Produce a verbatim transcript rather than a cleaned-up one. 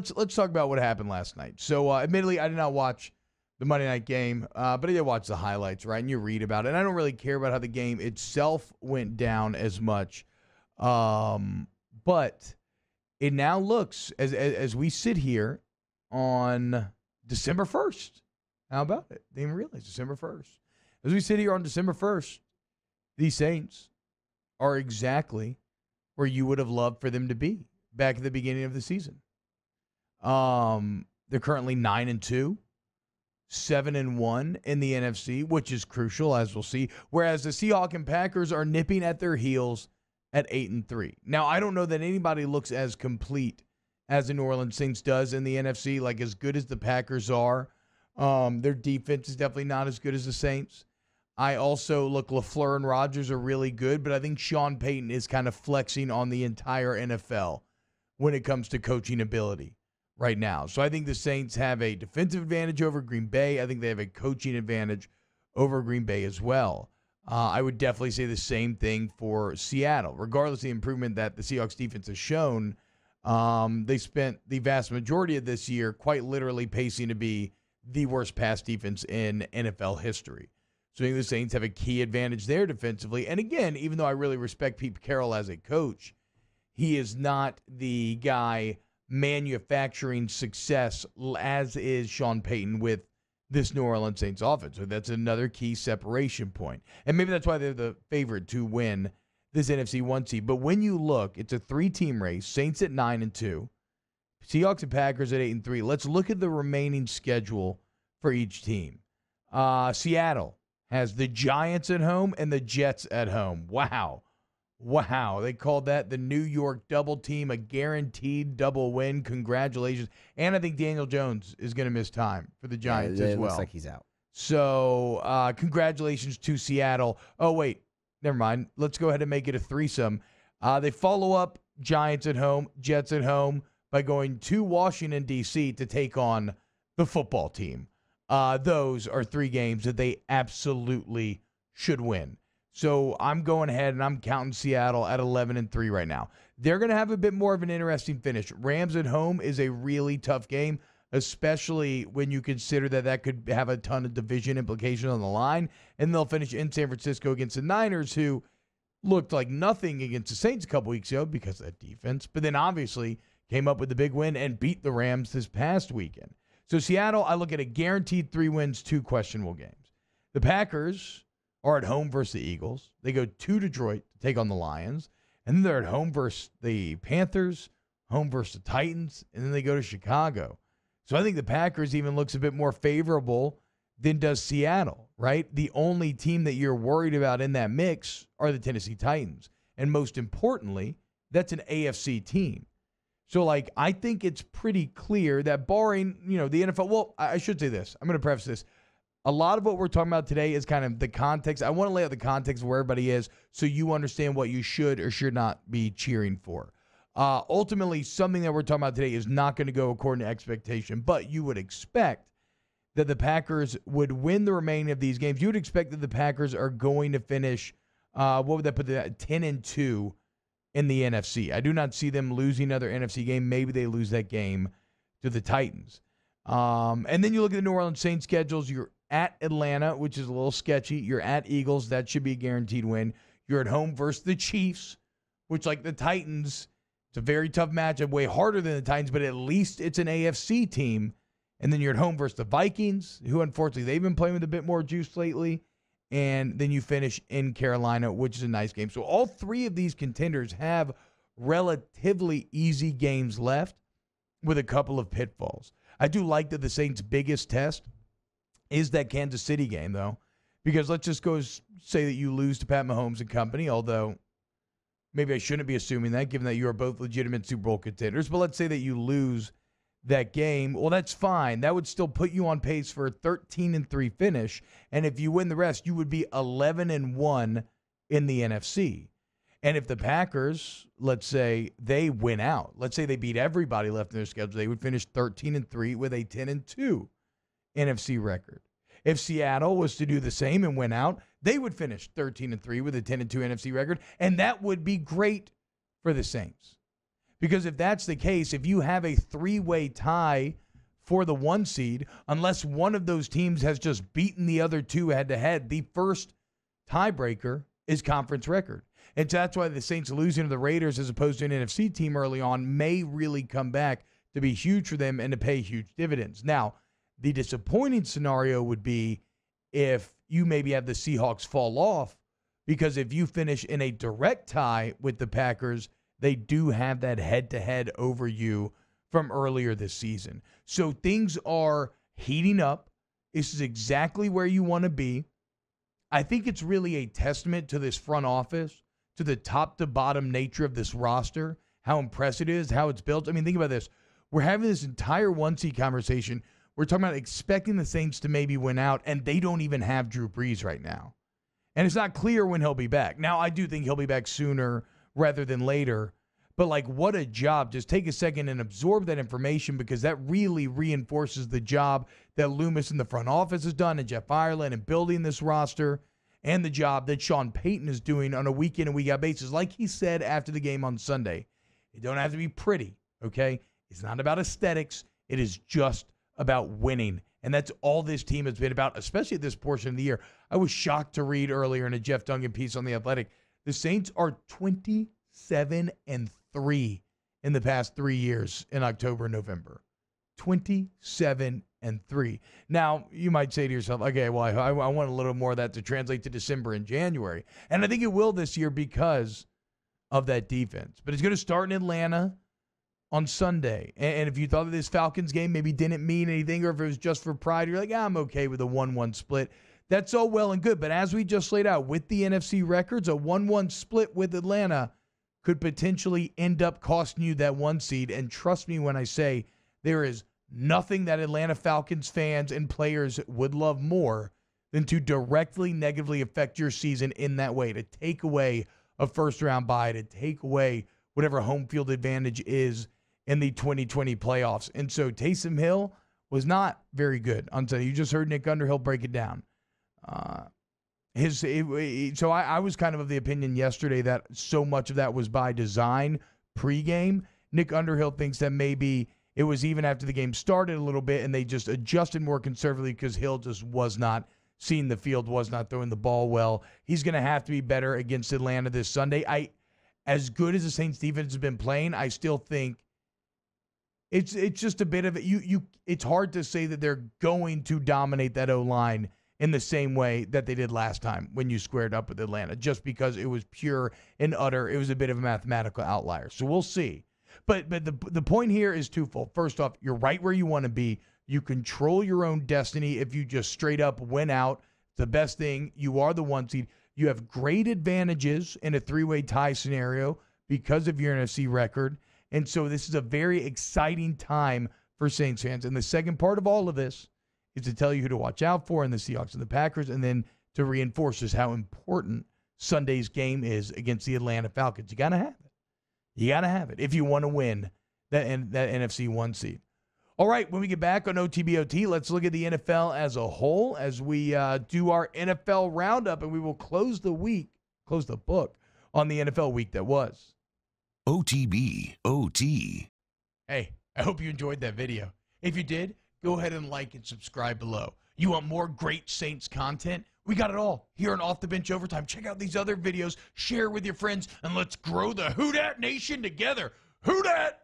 let's let's talk about what happened last night. So, uh, admittedly, I did not watch the Monday night game, uh, but I did watch the highlights, right? And you read about it. And I don't really care about how the game itself went down as much. Um, but it now looks, as, as as we sit here on December first, how about it? They didn't realize December first. As we sit here on December first, these Saints are exactly where you would have loved for them to be back at the beginning of the season. Um, they're currently nine and two, seven and one in the N F C, which is crucial, as we'll see, whereas the Seahawks and Packers are nipping at their heels at eight and three. Now, I don't know that anybody looks as complete as the New Orleans Saints does in the N F C, like as good as the Packers are. Um, their defense is definitely not as good as the Saints. I also look, LaFleur and Rodgers are really good, but I think Sean Payton is kind of flexing on the entire N F L when it comes to coaching ability right now. So I think the Saints have a defensive advantage over Green Bay. I think they have a coaching advantage over Green Bay as well. Uh, I would definitely say the same thing for Seattle. Regardless of the improvement that the Seahawks defense has shown, um, they spent the vast majority of this year quite literally pacing to be the worst pass defense in N F L history. So I think the Saints have a key advantage there defensively. And again, even though I really respect Pete Carroll as a coach, he is not the guy manufacturing success as is Sean Payton with this New Orleans Saints offense. So that's another key separation point. And maybe that's why they're the favorite to win this N F C one seed. But when you look, it's a three-team race. Saints at nine and two. Seahawks and Packers at eight and three. Let's look at the remaining schedule for each team. Uh, Seattle has the Giants at home and the Jets at home. Wow. Wow. They called that the New York double team, a guaranteed double win. Congratulations. And I think Daniel Jones is going to miss time for the Giants yeah, as well. Looks like he's out. So uh, congratulations to Seattle. Oh, wait. Never mind. Let's go ahead and make it a threesome. Uh, they follow up Giants at home, Jets at home, by going to Washington, D C to take on the football team. Uh, those are three games that they absolutely should win. So I'm going ahead and I'm counting Seattle at eleven and three right now. They're going to have a bit more of an interesting finish. Rams at home is a really tough game, especially when you consider that that could have a ton of division implication on the line. And they'll finish in San Francisco against the Niners, who looked like nothing against the Saints a couple weeks ago because of that defense. But then obviously came up with the big win and beat the Rams this past weekend. So Seattle, I look at a guaranteed three wins, two questionable games. The Packers are at home versus the Eagles. They go to Detroit to take on the Lions. And then they're at home versus the Panthers, home versus the Titans, and then they go to Chicago. So I think the Packers even looks a bit more favorable than does Seattle, right? The only team that you're worried about in that mix are the Tennessee Titans. And most importantly, that's an A F C team. So, like, I think it's pretty clear that barring, you know, the N F L, well, I should say this. I'm going to preface this. A lot of what we're talking about today is kind of the context. I want to lay out the context of where everybody is so you understand what you should or should not be cheering for. Uh, ultimately, something that we're talking about today is not going to go according to expectation, but you would expect that the Packers would win the remaining of these games. You would expect that the Packers are going to finish, uh, what would that put, that ten and two in the N F C. I do not see them losing another N F C game. Maybe they lose that game to the Titans. Um, and then you look at the New Orleans Saints schedules. You're at Atlanta, which is a little sketchy. You're at Eagles. That should be a guaranteed win. You're at home versus the Chiefs, which, like the Titans, it's a very tough matchup, way harder than the Titans, but at least it's an A F C team. And then you're at home versus the Vikings, who, unfortunately, they've been playing with a bit more juice lately. And then you finish in Carolina, which is a nice game. So all three of these contenders have relatively easy games left with a couple of pitfalls. I do like that the Saints' biggest test is that Kansas City game, though, because let's just go say that you lose to Pat Mahomes and company, although maybe I shouldn't be assuming that, given that you are both legitimate Super Bowl contenders. But let's say that you lose that game, well, that's fine. That would still put you on pace for a thirteen and three finish, and if you win the rest, you would be eleven and one in the N F C. And if the Packers, let's say they win out, let's say they beat everybody left in their schedule, they would finish thirteen and three with a ten and two N F C record. If Seattle was to do the same and win out, they would finish thirteen and three with a ten and two N F C record, and that would be great for the Saints. Because if that's the case, if you have a three-way tie for the one seed, unless one of those teams has just beaten the other two head-to-head, the first tiebreaker is conference record. And so that's why the Saints losing to the Raiders as opposed to an N F C team early on may really come back to be huge for them and to pay huge dividends. Now, the disappointing scenario would be if you maybe have the Seahawks fall off, because if you finish in a direct tie with the Packers, they do have that head-to-head over you from earlier this season. So things are heating up. This is exactly where you want to be. I think it's really a testament to this front office, to the top-to-bottom nature of this roster, how impressive it is, how it's built. I mean, think about this. We're having this entire one-seed conversation. We're talking about expecting the Saints to maybe win out, and they don't even have Drew Brees right now. And it's not clear when he'll be back. Now, I do think he'll be back sooner rather than later. But, like, what a job. Just take a second and absorb that information, because that really reinforces the job that Loomis in the front office has done, and Jeff Ireland, and building this roster, and the job that Sean Payton is doing on a week-in and week-out basis. Like he said after the game on Sunday, it don't have to be pretty, okay? It's not about aesthetics. It is just about winning. And that's all this team has been about, especially at this portion of the year. I was shocked to read earlier in a Jeff Duncan piece on The Athletic, the Saints are twenty-seven and three in the past three years in October and November. twenty-seven and three. Now, you might say to yourself, okay, well, I, I want a little more of that to translate to December and January. And I think it will this year because of that defense. But it's going to start in Atlanta on Sunday. And if you thought that this Falcons game maybe didn't mean anything, or if it was just for pride, you're like, ah, I'm okay with a one one split. That's all well and good. But as we just laid out, with the N F C records, a one one split with Atlanta could potentially end up costing you that one seed. And trust me when I say there is nothing that Atlanta Falcons fans and players would love more than to directly negatively affect your season in that way, to take away a first-round bye, to take away whatever home field advantage is in the twenty twenty playoffs. And so Taysom Hill was not very good on Sunday. You just heard Nick Underhill break it down. Uh, his it, it, So I, I was kind of of the opinion yesterday that so much of that was by design pregame. Nick Underhill thinks that maybe it was even after the game started a little bit and they just adjusted more conservatively because Hill just was not seeing the field, was not throwing the ball well. He's going to have to be better against Atlanta this Sunday. I, as good as the Saints defense has been playing, I still think It's it's just a bit of it. You you. It's hard to say that they're going to dominate that O line in the same way that they did last time when you squared up with Atlanta, just because it was pure and utter. It was a bit of a mathematical outlier. So we'll see. But but the the point here is twofold. First off, you're right where you want to be. You control your own destiny if you just straight up win out. The best thing. You are the one seed. You have great advantages in a three-way tie scenario because of your N F C record. And so this is a very exciting time for Saints fans. And the second part of all of this is to tell you who to watch out for in the Seahawks and the Packers, and then to reinforce just how important Sunday's game is against the Atlanta Falcons. You got to have it. You got to have it if you want to win that, that N F C one seed. All right, when we get back on O T B O T, let's look at the N F L as a whole as we uh, do our N F L roundup, and we will close the week, close the book on the N F L week that was. O T B O T. Hey, I hope you enjoyed that video. If you did, go ahead and like and subscribe below. You want more great Saints content? We got it all here on Off the Bench Overtime. Check out these other videos, share with your friends, and let's grow the Who Dat Nation together. Who Dat?